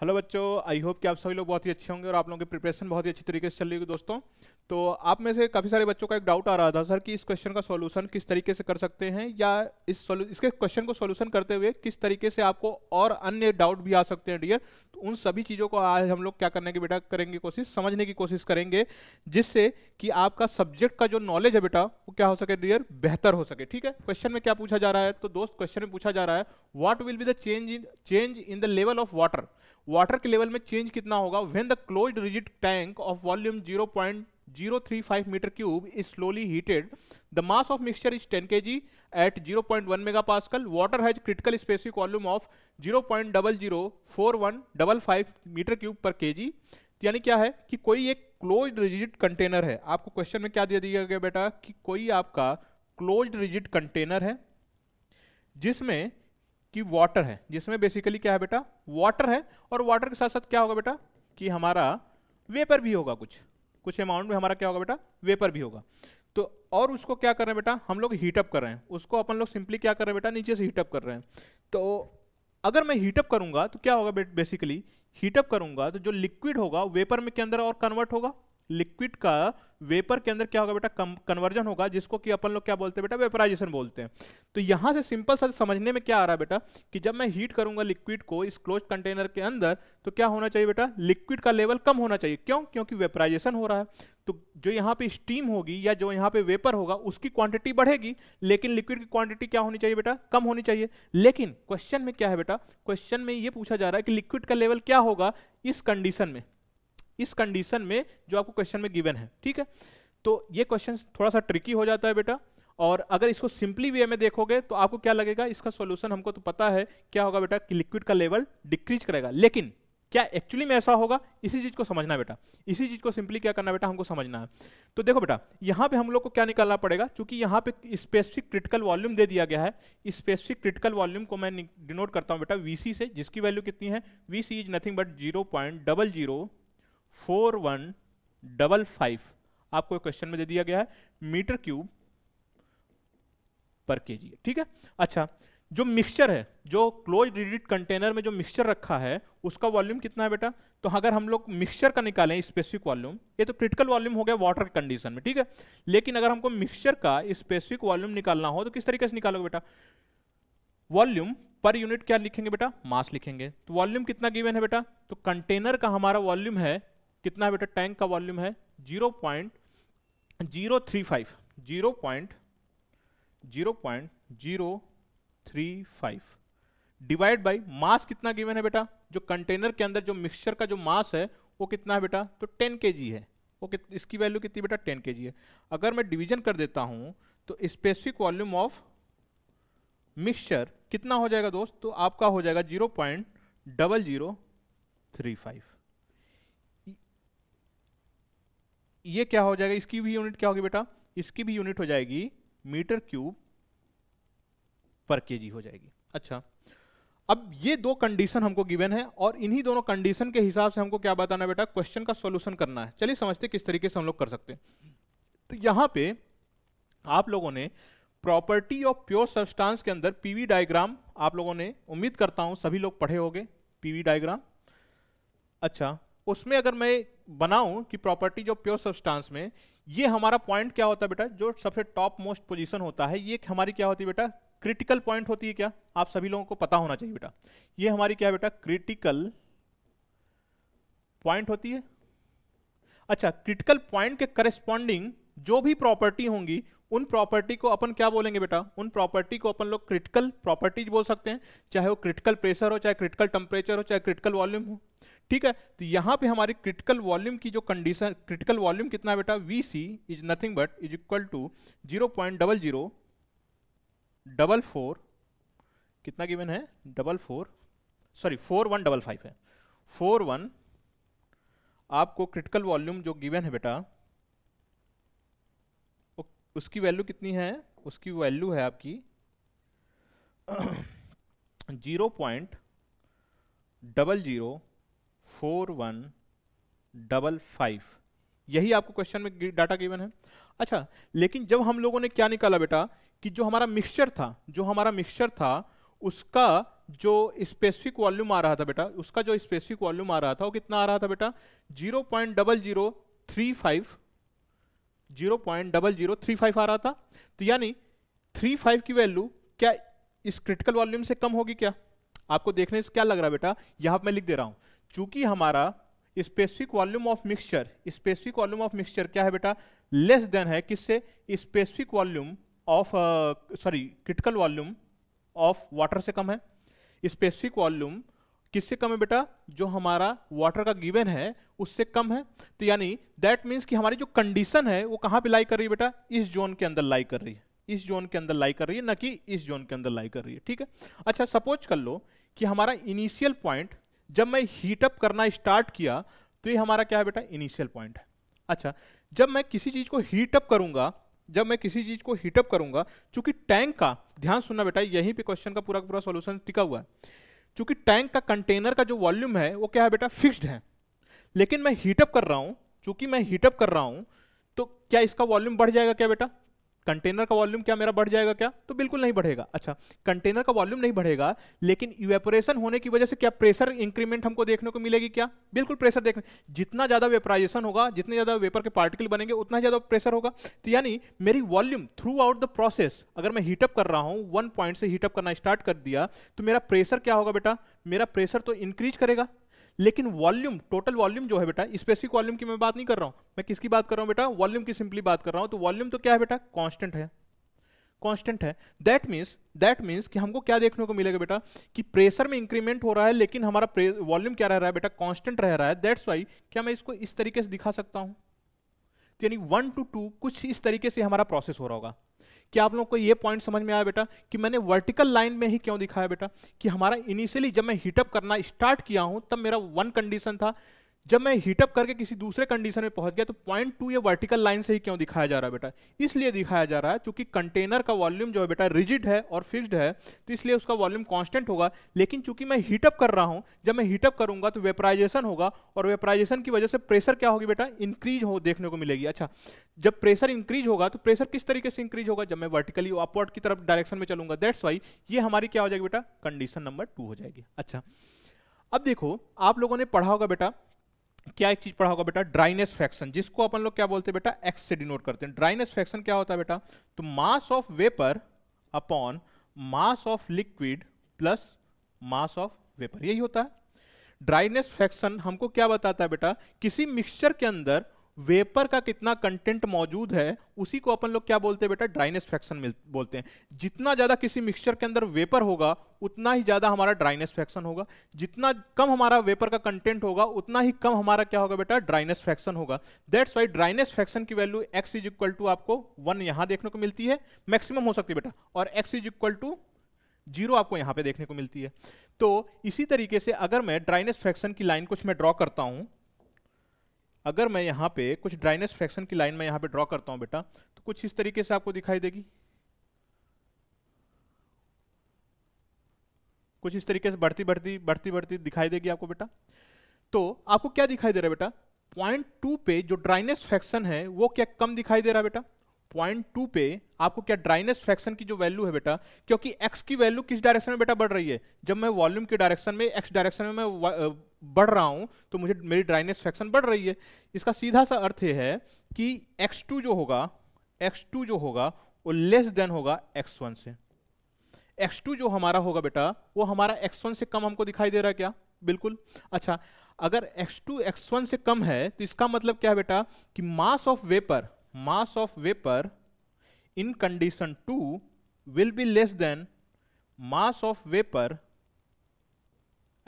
Hello बच्चों, I hope कि आप सभी लोग बहुत ही अच्छे होंगे और आप लोगों की प्रिपरेशन बहुत ही अच्छी तरीके से चल रही होगी दोस्तों। तो आप में से काफ़ी सारे बच्चों का एक डाउट आ रहा था सर कि इस क्वेश्चन का सॉल्यूशन किस तरीके से कर सकते हैं या इसके क्वेश्चन को सॉल्यूशन करते हुए किस तरीके से आपको और अन्य डाउट भी आ सकते हैं डियर। तो उन सभी चीज़ों को आज हम लोग क्या करने की बेटा करेंगे कोशिश, समझने की कोशिश करेंगे, जिससे कि आपका सब्जेक्ट का जो नॉलेज है बेटा वो क्या हो सके डियर, बेहतर हो सके। ठीक है, क्वेश्चन में क्या पूछा जा रहा है तो दोस्त क्वेश्चन में पूछा जा रहा है what will be the change in the level of water. Water के लेवल में चेंज कितना होगा when the closed rigid tank of volume 0.035 metre cube is slowly heated, the mass of mixture is 10 kg at 0.1 mega pascal, water has critical specific volume of 0.004155 metre cube पर kg। यानी क्या है कि कोई एक closed rigid container है, आपको question में क्या दे दिया गया बेटा कि कोई आपका क्लोज्ड रिजिड कंटेनर है जिसमें कि वाटर है, जिसमें बेसिकली क्या है बेटा वाटर है, और वाटर के साथ साथ क्या होगा बेटा कि हमारा वेपर भी होगा, कुछ अमाउंट में हमारा क्या होगा बेटा वेपर भी होगा। तो और उसको क्या कर रहे हैं बेटा हम लोग हीटअप कर रहे हैं, उसको अपन लोग सिंपली क्या कर रहे हैं बेटा नीचे से हीटअप कर रहे हैं। तो अगर मैं हीटअप करूंगा तो क्या होगा बेसिकली हीटअप करूंगा तो जो लिक्विड होगा वेपर में के अंदर और कन्वर्ट होगा, लिक्विड का वेपर के अंदर क्या होगा बेटा कन्वर्जन होगा, जिसको कि अपन लोग क्या बोलते हैं बेटा वेपराइजेशन बोलते हैं। तो यहां से सिंपल सा समझने में क्या आ रहा है बेटा कि जब मैं हीट करूंगा लिक्विड को इस क्लोज कंटेनर के अंदर तो क्या होना चाहिए बेटा लिक्विड का लेवल कम होना चाहिए, क्यों, क्योंकि वेपराइजेशन हो रहा है। तो जो यहाँ पे स्टीम होगी या जो यहाँ पे वेपर होगा उसकी क्वांटिटी बढ़ेगी, लेकिन लिक्विड की क्वांटिटी क्या होनी चाहिए बेटा कम होनी चाहिए। लेकिन क्वेश्चन में क्या है बेटा, क्वेश्चन में ये पूछा जा रहा है कि लिक्विड का लेवल क्या होगा इस कंडीशन में जो आपको क्वेश्चन में गिवन है। ठीक है, तो ये क्वेश्चन थोड़ा सा ट्रिकी हो जाता है बेटा, और अगर इसको सिंपली वे में देखोगे तो आपको क्या लगेगा इसका सॉल्यूशन हमको तो पता है क्या होगा बेटा कि लिक्विड का लेवल डिक्रीज करेगा, लेकिन क्या एक्चुअली में ऐसा होगा इसी चीज को समझना बेटा, इसी चीज को सिंपली क्या करना बेटा हमको समझना है। तो देखो बेटा यहाँ पे हम लोग को क्या निकालना पड़ेगा, चूंकि यहाँ पे स्पेसिफिक क्रिटिकल वॉल्यूम दे दिया गया है, स्पेसिफिक क्रिटिकल वॉल्यूम को मैं डिनोट करता हूँ बेटा वीसी से, जिसकी वैल्यू कितनी है वीसी इज नथिंग बट 0.004155 आपको क्वेश्चन में दे दिया गया है मीटर क्यूब पर केजी। ठीक है, अच्छा जो मिक्सचर है, जो क्लोज रिजिड कंटेनर में जो मिक्सचर रखा है उसका वॉल्यूम कितना है बेटा, तो अगर हम लोग मिक्सचर का निकालें स्पेसिफिक वॉल्यूम, ये तो क्रिटिकल वॉल्यूम हो गया वाटर की कंडीशन में। ठीक है, लेकिन अगर हमको मिक्सचर का स्पेसिफिक वॉल्यूम निकालना हो तो किस तरीके से निकालोगे बेटा, वॉल्यूम पर यूनिट क्या लिखेंगे बेटा मास लिखेंगे। तो वॉल्यूम कितना गिवन है बेटा, तो कंटेनर का हमारा वॉल्यूम है कितना है बेटा, टैंक का वॉल्यूम है 0.035 डिवाइड बाय मास कितना गिवन है बेटा, जो कंटेनर के अंदर जो मिक्सचर का जो मास है वो कितना है बेटा तो 10 केजी है। ओके, इसकी वैल्यू कितनी बेटा 10 केजी है। अगर मैं डिवीजन कर देता हूं तो स्पेसिफिक वॉल्यूम ऑफ मिक्सचर कितना हो जाएगा दोस्त, तो आपका हो जाएगा 0.0035। ये क्या हो जाएगा, इसकी भी यूनिट क्या होगी बेटा, इसकी भी यूनिट हो जाएगी मीटर क्यूब पर केजी हो जाएगी। अच्छा, अब ये दो कंडीशन हमको गिवन है और इन्हीं दोनों कंडीशन के हिसाब से हमको क्या बताना बेटा क्वेश्चन का सॉल्यूशन करना है। चलिए समझते किस तरीके से हम लोग कर सकते हैं। तो यहाँ पे आप लोगों ने प्रॉपर्टी ऑफ प्योर सब्सटेंस के अंदर पीवी डायग्राम आप लोगों ने, उम्मीद करता हूं सभी लोग पढ़े होंगे पीवी डायग्राम। अच्छा, उसमें अगर मैं बनाऊं कि प्रॉपर्टी ऑफ प्योर सब्सटेंस में ये हमारा पॉइंट क्या होता है बेटा, जो सबसे टॉप मोस्ट पोजीशन होता है ये हमारी क्या होती है बेटा क्रिटिकल पॉइंट होती है। क्या आप सभी लोगों को पता होना चाहिए बेटा ये हमारी क्या है बेटा क्रिटिकल पॉइंट होती है। अच्छा, क्रिटिकल पॉइंट के करस्पॉन्डिंग जो भी प्रॉपर्टी होंगी उन प्रॉपर्टी को अपन क्या बोलेंगे बेटा, उन प्रॉपर्टी को अपन लोग क्रिटिकल प्रॉपर्टीज बोल सकते हैं, चाहे वो क्रिटिकल प्रेशर हो, चाहे क्रिटिकल टेम्परेचर हो, चाहे क्रिटिकल वॉल्यूम हो। ठीक है, तो यहाँ पे हमारी क्रिटिकल वॉल्यूम की जो कंडीशन, क्रिटिकल वॉल्यूम कितना है बेटा V C is nothing but is equal to 0.0044 कितना गिवन है 4155 है 41 आपको क्रिटिकल वॉल्यूम जो गिवन है बेटा उसकी वैल्यू कितनी है, उसकी वैल्यू है आपकी 0.004155, यही आपको क्वेश्चन में डाटा गिवन है। अच्छा, लेकिन जब हम लोगों ने क्या निकाला बेटा कि जो हमारा मिक्सचर था उसका जो स्पेसिफिक वॉल्यूम आ रहा था बेटा, उसका जो स्पेसिफिक वॉल्यूम आ रहा था वो कितना आ रहा था बेटा, 0.0035 आ रहा था। तो यानी 35 की वैल्यू क्या इस क्रिटिकल वॉल्यूम से कम होगी क्या? आपको देखने से क्या लग रहा है बेटा, यहाँ पर मैं लिख दे रहा हूँ, चूंकि हमारा specific volume of mixture, specific volume of mixture क्या है बेटा, लेस देन है किससे, specific volume of sorry critical volume of water से कम है। स्पेसिफिक वॉल्यूम किससे कम है बेटा, जो हमारा वाटर का गिवन है उससे कम है। तो यानी दैट मीन्स कि हमारी जो कंडीशन है वो कहाँ पे लाई कर रही है बेटा, इस जोन के अंदर लाई कर रही है, इस जोन के अंदर लाई कर रही है, न कि इस जोन के अंदर लाई कर रही है। ठीक है, अच्छा सपोज कर लो कि हमारा इनिशियल पॉइंट, जब मैं हीटअप करना स्टार्ट किया तो ये हमारा क्या है बेटा, इनिशियल पॉइंट है। अच्छा जब मैं किसी चीज़ को हीटअप करूंगा, जब मैं किसी चीज़ को हीटअप करूंगा, चूंकि टैंक का, ध्यान सुनना बेटा, यहीं पे क्वेश्चन का पूरा पूरा सॉल्यूशन टिका हुआ है, चूंकि टैंक का कंटेनर का जो वॉल्यूम है वो क्या है बेटा, फिक्स्ड है, लेकिन मैं हीटअप कर रहा हूँ, चूंकि मैं हीटअप कर रहा हूँ तो क्या इसका वॉल्यूम बढ़ जाएगा क्या बेटा, कंटेनर का वॉल्यूम क्या मेरा बढ़ जाएगा क्या? तो बिल्कुल नहीं बढ़ेगा। अच्छा कंटेनर का वॉल्यूम नहीं बढ़ेगा, लेकिन इवेपोरेशन होने की वजह से क्या प्रेशर इंक्रीमेंट हमको देखने को मिलेगी क्या? बिल्कुल प्रेशर देखने, जितना ज्यादा वेपराइजेशन होगा, जितने ज्यादा वेपर के पार्टिकल बनेंगे उतना ज्यादा प्रेशर होगा। तो यानी मेरी volume throughout the process, अगर मैं हीटअप कर रहा हूँ, वन पॉइंट से हीटअप करना स्टार्ट कर दिया तो मेरा प्रेशर क्या होगा बेटा, मेरा प्रेशर तो इंक्रीज करेगा, लेकिन वॉल्यूम, टोटल वॉल्यूम जो है बेटा, स्पेसिफिक वॉल्यूम की मैं बात नहीं कर रहा हूं, मैं किसकी बात कर रहा हूं बेटा, वॉल्यूम की सिंपली बात कर रहा हूं। तो वॉल्यूम तो क्या है बेटा, कांस्टेंट है, कांस्टेंट है। दैट मीन्स कि हमको क्या देखने को मिलेगा बेटा, कि प्रेशर में इंक्रीमेंट हो रहा है लेकिन हमारा वॉल्यूम क्या रह रहा है बेटा, कांस्टेंट रह रहा है। दैट्स वाई क्या मैं इसको इस तरीके से दिखा सकता हूं, यानी 1 to 2 कुछ इस तरीके से हमारा प्रोसेस हो रहा होगा। क्या आप लोग को ये पॉइंट समझ में आया बेटा कि मैंने वर्टिकल लाइन में ही क्यों दिखाया बेटा, कि हमारा इनिशियली जब मैं हीटअप करना स्टार्ट किया हूं तब मेरा 1 कंडीशन था, जब मैं हीटअप करके किसी दूसरे कंडीशन में पहुंच गया तो 0.2 ये वर्टिकल लाइन से ही क्यों दिखाया जा रहा है बेटा, इसलिए दिखाया जा रहा है क्योंकि कंटेनर का वॉल्यूम जो है बेटा रिजिड है और फिक्स्ड है, तो इसलिए उसका वॉल्यूम कांस्टेंट होगा। लेकिन चूंकि मैं हीटअप कर रहा हूं, जब मैं हीटअप करूंगा तो वेपराइजेशन होगा और वेपराइजेशन की वजह से प्रेशर क्या होगी बेटा, इंक्रीज हो देखने को मिलेगी। अच्छा जब प्रेशर इंक्रीज होगा तो प्रेशर किस तरीके से इंक्रीज होगा, जब मैं वर्टिकली अपवर्ड की तरफ डायरेक्शन में चलूंगा। दैट्स वाई ये हमारी क्या हो जाएगी बेटा, कंडीशन नंबर 2 हो जाएगी। अच्छा अब देखो आप लोगों ने पढ़ा होगा बेटा, क्या एक चीज पढ़ा होगा बेटा, ड्राइनेस फ्रैक्शन, जिसको अपन लोग क्या बोलते हैं बेटा, एक्स से डिनोट करते हैं। ड्राइनेस फ्रैक्शन क्या होता है बेटा, तो mass of vapour upon mass of liquid plus mass of vapour, यही होता है ड्राइनेस फ्रैक्शन। हमको क्या बताता है बेटा, किसी मिक्सचर के अंदर वेपर का कितना कंटेंट मौजूद है उसी को अपन लोग क्या बोलते हैं बेटा, ड्राइनेस फ्रैक्शन बोलते हैं। जितना ज्यादा किसी मिक्सचर के अंदर वेपर होगा उतना ही ज्यादा हमारा ड्राइनेस फ्रैक्शन होगा, जितना कम हमारा वेपर का कंटेंट होगा उतना ही कम हमारा क्या होगा बेटा, ड्राइनेस फ्रैक्शन होगा। दैट्स वाई ड्राइनेस फ्रैक्शन की value X is equal to आपको 1 यहां देखने को मिलती है, मैक्सिमम हो सकती है बेटा, और एक्स इज इक्वल टू 0 आपको यहां पे देखने को मिलती है। तो इसी तरीके से अगर मैं ड्राइनेस फ्रैक्शन की लाइन कुछ मैं ड्रॉ करता हूं, अगर मैं यहाँ पे कुछ ड्राइनेस फ्रैक्शन की लाइन में यहाँ पे ड्रॉ करता हूँ बेटा, तो कुछ इस तरीके से आपको दिखाई देगी, कुछ इस तरीके से बढ़ती बढ़ती बढ़ती बढ़ती दिखाई देगी आपको बेटा। तो आपको क्या दिखाई दे रहा है बेटा, 0.2 पे जो ड्राइनेस फ्रैक्शन है वो क्या कम दिखाई दे रहा है बेटा, 0.2 पे आपको क्या ड्राइनेस फ्रैक्शन की जो वैल्यू है बेटा, क्योंकि एक्स की वैल्यू किस डायरेक्शन में बेटा बढ़ रही है, जब मैं वॉल्यूम के डायरेक्शन में एक्स डायरेक्शन में मैं बढ़ रहा हूं तो मुझे मेरी ड्राइनेस फ्रैक्शन बढ़ रही है। इसका सीधा सा अर्थ यह है कि एक्स टू जो होगा वो लेस देन होगा एक्स1 से। एक्स2 जो हमारा होगा बेटा वो हमारा एक्स1 से कम हमको दिखाई दे रहा है क्या, बिल्कुल। अच्छा अगर एक्स2 एक्स1 से कम है तो इसका मतलब क्या है बेटा, कि mass of vapour in condition 2 will be less than mass of vapour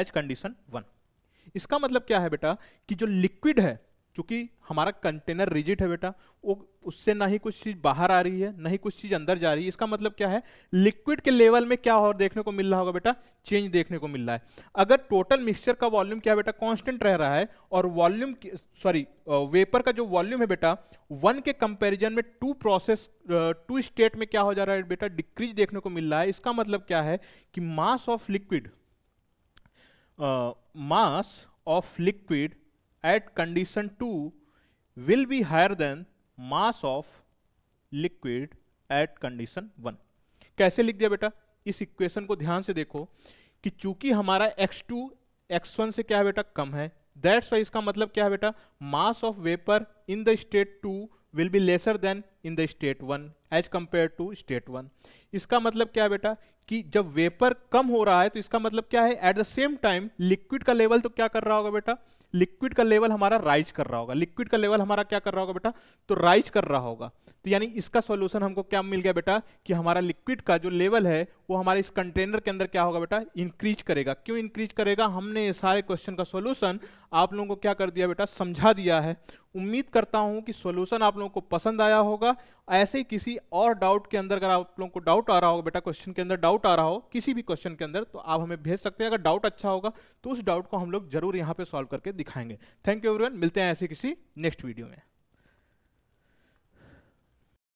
as condition 1। इसका मतलब क्या है बेटा, कि जो लिक्विड है, चूंकि हमारा कंटेनर रिजिड है बेटा, वो उससे ना ही कुछ चीज बाहर आ रही है ना ही कुछ चीज अंदर जा रही है। इसका मतलब क्या है, लिक्विड के लेवल में क्या और देखने को मिल रहा होगा बेटा, चेंज देखने को मिल रहा है। अगर टोटल मिक्सचर का वॉल्यूम क्या है बेटा, कांस्टेंट रह रहा है और वेपर का जो वॉल्यूम है बेटा 1 के कंपेरिजन में 2 स्टेट में क्या हो जा रहा है बेटा, डिक्रीज देखने को मिल रहा है। इसका मतलब क्या है कि mass of liquid at condition 2 will be higher than mass of liquid at condition 1। कैसे लिख दिया बेटा, इस इक्वेशन को ध्यान से देखो कि चूंकि हमारा x2 x1 से क्या है बेटा कम है, दैट्स वाई इसका मतलब क्या है बेटा, mass of vapour in the state 2 will be lesser than in the state 1 as compare to state 1। इसका मतलब क्या है बेटा कि जब वेपर कम हो रहा है तो इसका मतलब क्या है, at the same time liquid का लेवल तो क्या कर रहा होगा बेटा, लिक्विड का लेवल हमारा राइज कर रहा होगा, लिक्विड का लेवल हमारा क्या कर रहा होगा बेटा, तो राइज कर रहा होगा। तो यानी इसका सॉल्यूशन हमको क्या मिल गया बेटा कि हमारा लिक्विड का जो लेवल है वो हमारे इस कंटेनर के अंदर क्या होगा बेटा, इंक्रीज करेगा। क्यों इंक्रीज करेगा, हमने ये सारे क्वेश्चन का सॉल्यूशन आप लोगों को क्या कर दिया बेटा, समझा दिया है। उम्मीद करता हूं कि सॉल्यूशन आप लोगों को पसंद आया होगा। ऐसे ही किसी और डाउट के अंदर अगर आप लोगों को डाउट आ रहा होगा बेटा, क्वेश्चन के अंदर डाउट आ रहा हो किसी भी क्वेश्चन के अंदर, तो आप हमें भेज सकते हैं। अगर डाउट अच्छा होगा तो उस डाउट को हम लोग जरूर यहाँ पे सॉल्व करके दिखाएंगे। थैंक यू एवरीवन, मिलते हैं ऐसे किसी नेक्स्ट वीडियो में।